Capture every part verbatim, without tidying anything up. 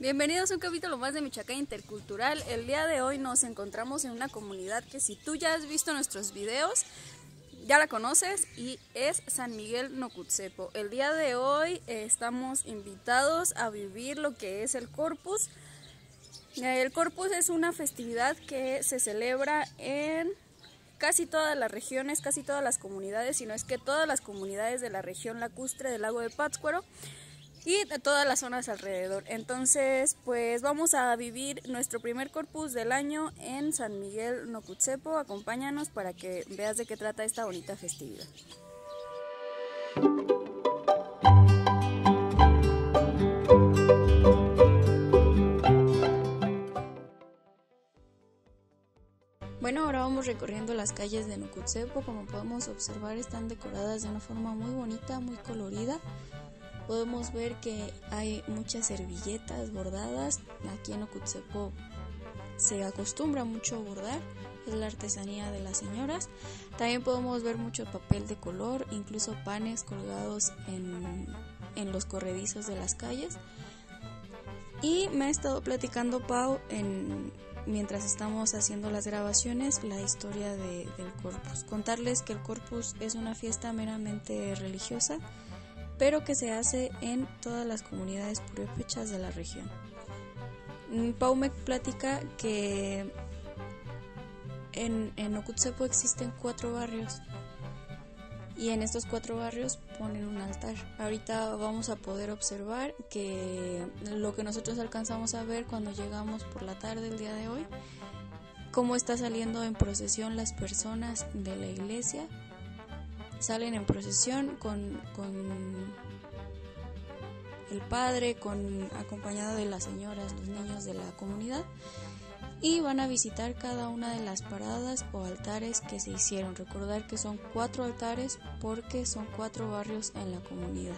Bienvenidos a un capítulo más de Michoacán Intercultural. El día de hoy nos encontramos en una comunidad que, si tú ya has visto nuestros videos, ya la conoces, y es San Miguel Nocutzepo. El día de hoy eh, estamos invitados a vivir lo que es el Corpus. El Corpus es una festividad que se celebra en casi todas las regiones, casi todas las comunidades, si no es que todas las comunidades de la región lacustre del lago de Pátzcuaro y de todas las zonas alrededor. Entonces, pues vamos a vivir nuestro primer Corpus del año en San Miguel Nocutzepo. Acompáñanos para que veas de qué trata esta bonita festividad. Bueno, ahora vamos recorriendo las calles de Nocutzepo. Como podemos observar, están decoradas de una forma muy bonita, muy colorida. Podemos ver que hay muchas servilletas bordadas. Aquí en Nocutzepo se acostumbra mucho a bordar, es la artesanía de las señoras. También podemos ver mucho papel de color, incluso panes colgados en, en los corredizos de las calles. Y me ha estado platicando Pau, en, mientras estamos haciendo las grabaciones, la historia de, del Corpus. Contarles que el Corpus es una fiesta meramente religiosa, pero que se hace en todas las comunidades purépechas de la región. Paumec platica que en, en Nocutzepo existen cuatro barrios, y en estos cuatro barrios ponen un altar. Ahorita vamos a poder observar que lo que nosotros alcanzamos a ver cuando llegamos por la tarde el día de hoy, cómo está saliendo en procesión las personas de la iglesia. Salen en procesión con, con el padre, con, acompañado de las señoras, los niños de la comunidad, y van a visitar cada una de las paradas o altares que se hicieron. Recordar que son cuatro altares porque son cuatro barrios en la comunidad.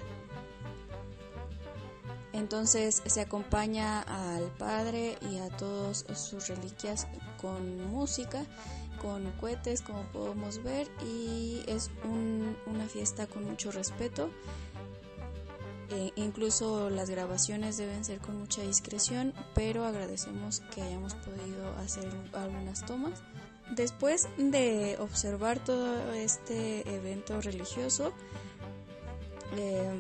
Entonces se acompaña al padre y a todas sus reliquias con música, con cohetes, como podemos ver, y es un, una fiesta con mucho respeto. E incluso las grabaciones deben ser con mucha discreción, pero agradecemos que hayamos podido hacer algunas tomas. Después de observar todo este evento religioso, eh,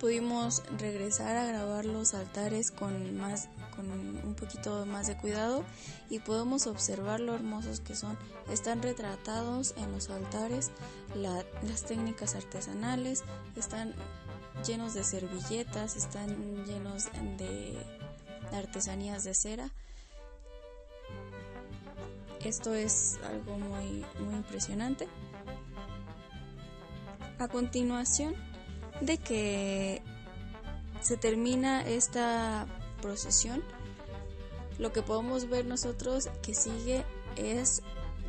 pudimos regresar a grabar los altares con, más, con un poquito más de cuidado, y podemos observar lo hermosos que son. Están retratados en los altares la, las técnicas artesanales, están llenos de servilletas, están llenos de artesanías de cera. Esto es algo muy, muy impresionante. A continuación de que se termina esta procesión, lo que podemos ver nosotros que sigue es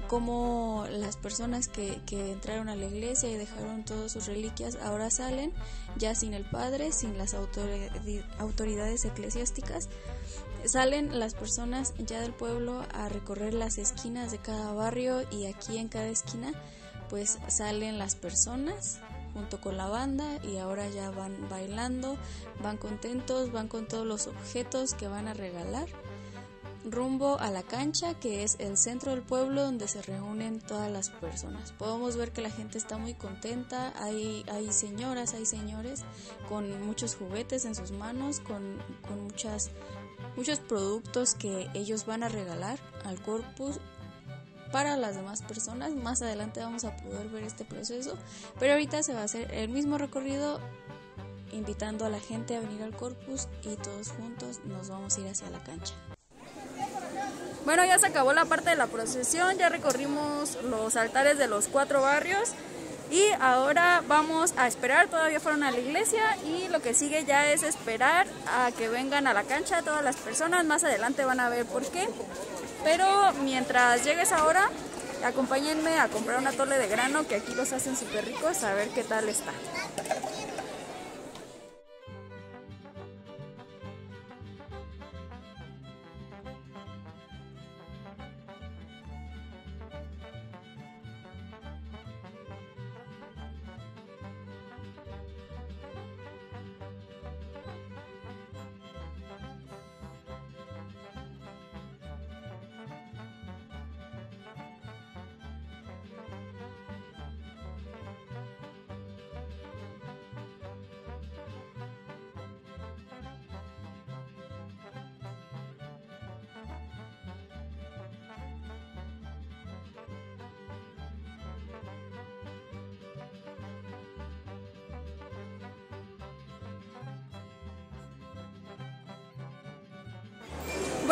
cómo las personas que, que entraron a la iglesia y dejaron todas sus reliquias ahora salen ya sin el padre, sin las autoridades eclesiásticas. Salen las personas ya del pueblo a recorrer las esquinas de cada barrio, y aquí en cada esquina pues salen las personas junto con la banda, y ahora ya van bailando, van contentos, van con todos los objetos que van a regalar, rumbo a la cancha, que es el centro del pueblo donde se reúnen todas las personas. Podemos ver que la gente está muy contenta, hay, hay señoras, hay señores con muchos juguetes en sus manos, con, con muchas, muchos productos que ellos van a regalar al Corpus para las demás personas. Más adelante vamos a poder ver este proceso, pero ahorita se va a hacer el mismo recorrido, invitando a la gente a venir al Corpus, y todos juntos nos vamos a ir hacia la cancha. Bueno, ya se acabó la parte de la procesión, ya recorrimos los altares de los cuatro barrios, y ahora vamos a esperar. Todavía fueron a la iglesia, y lo que sigue ya es esperar a que vengan a la cancha todas las personas. Más adelante van a ver por qué. Pero mientras llegues ahora, acompáñenme a comprar una atole de grano, que aquí los hacen súper ricos, a ver qué tal está.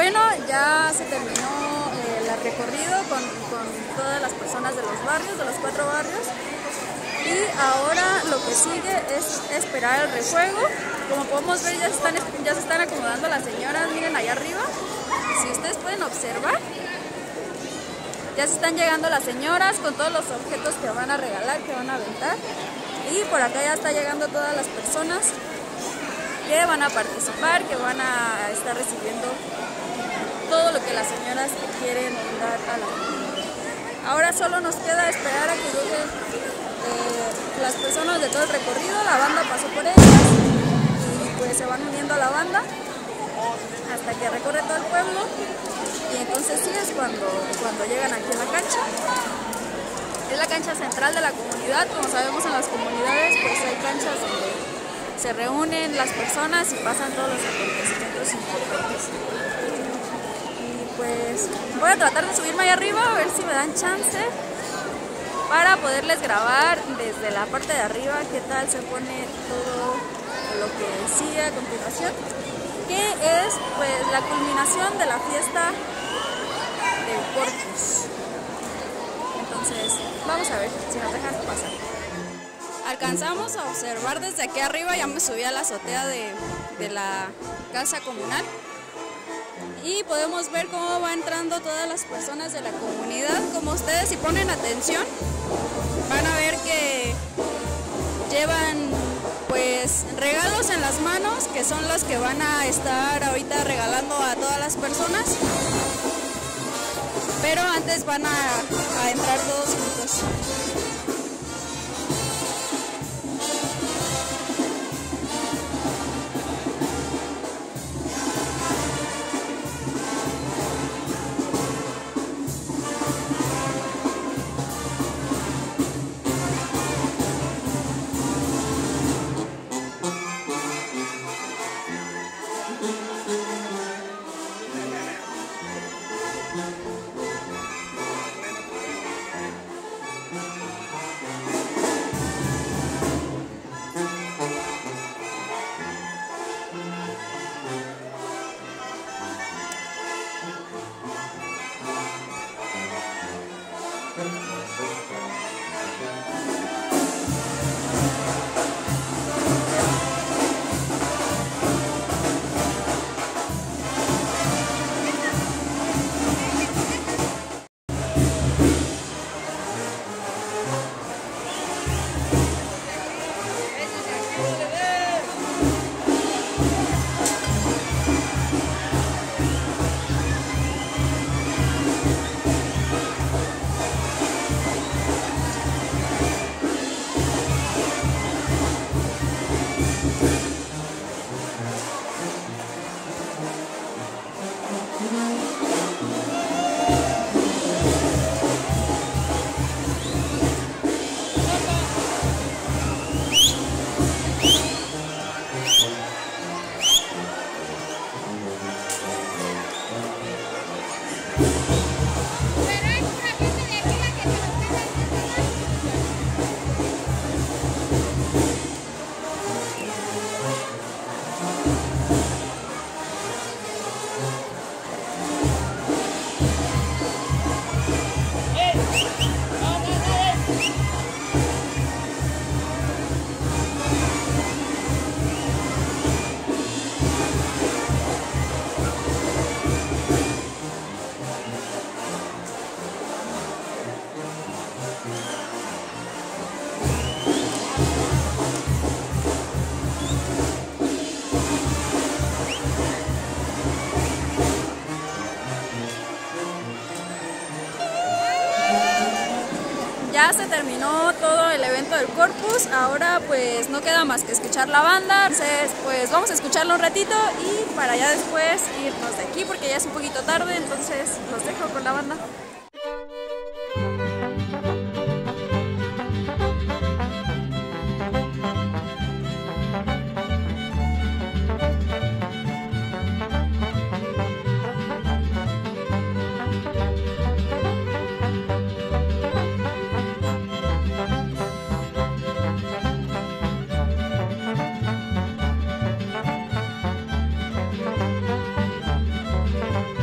Bueno, ya se terminó el recorrido con, con todas las personas de los barrios, de los cuatro barrios. Y ahora lo que sigue es esperar el rejuego. Como podemos ver, ya se están, ya se están acomodando las señoras, miren allá arriba. Si ustedes pueden observar, ya se están llegando las señoras con todos los objetos que van a regalar, que van a aventar. Y por acá ya está llegando todas las personas que van a participar, que van a estar recibiendo todo lo que las señoras quieren dar a la comunidad. Ahora solo nos queda esperar a que lleguen eh, las personas de todo el recorrido. La banda pasó por ellas y pues se van uniendo a la banda hasta que recorre todo el pueblo, y entonces sí es cuando, cuando llegan aquí a la cancha. Es la cancha central de la comunidad. Como sabemos, en las comunidades pues hay canchas donde se reúnen las personas y pasan todos los acontecimientos importantes. Pues voy a tratar de subirme ahí arriba, a ver si me dan chance para poderles grabar desde la parte de arriba qué tal se pone todo lo que sigue a continuación, que es pues la culminación de la fiesta del Corpus. Entonces vamos a ver si nos dejan pasar. Alcanzamos a observar desde aquí arriba, ya me subí a la azotea de, de la casa comunal. Y podemos ver cómo va entrando todas las personas de la comunidad. Como ustedes, si ponen atención, van a ver que llevan pues regalos en las manos, que son los que van a estar ahorita regalando a todas las personas. Pero antes van a, a entrar todos juntos. Ya se terminó todo el evento del Corpus. Ahora pues no queda más que escuchar la banda. Entonces pues vamos a escucharlo un ratito y para ya después irnos de aquí, porque ya es un poquito tarde. Entonces los dejo con la banda. Thank you.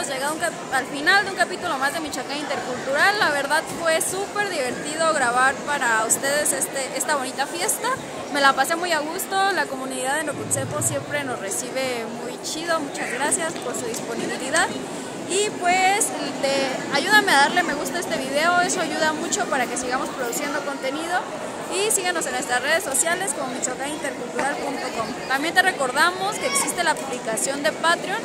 hemos llegado un cap al final de un capítulo más de Michoacán Intercultural. La verdad fue súper divertido grabar para ustedes este, esta bonita fiesta. Me la pasé muy a gusto, la comunidad de Nocutzepo siempre nos recibe muy chido. Muchas gracias por su disponibilidad. Y pues te, ayúdame a darle me gusta a este video, eso ayuda mucho para que sigamos produciendo contenido. Y síganos en nuestras redes sociales como michoacán intercultural punto com. También te recordamos que existe la aplicación de Patreon.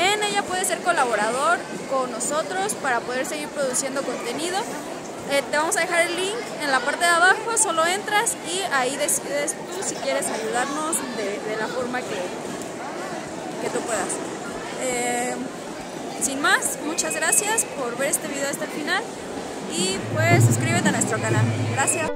En ella puedes ser colaborador con nosotros para poder seguir produciendo contenido. Eh, te vamos a dejar el link en la parte de abajo, solo entras y ahí decides tú si quieres ayudarnos de, de la forma que, que tú puedas. Eh, Sin más, muchas gracias por ver este video hasta el final y pues suscríbete a nuestro canal. Gracias.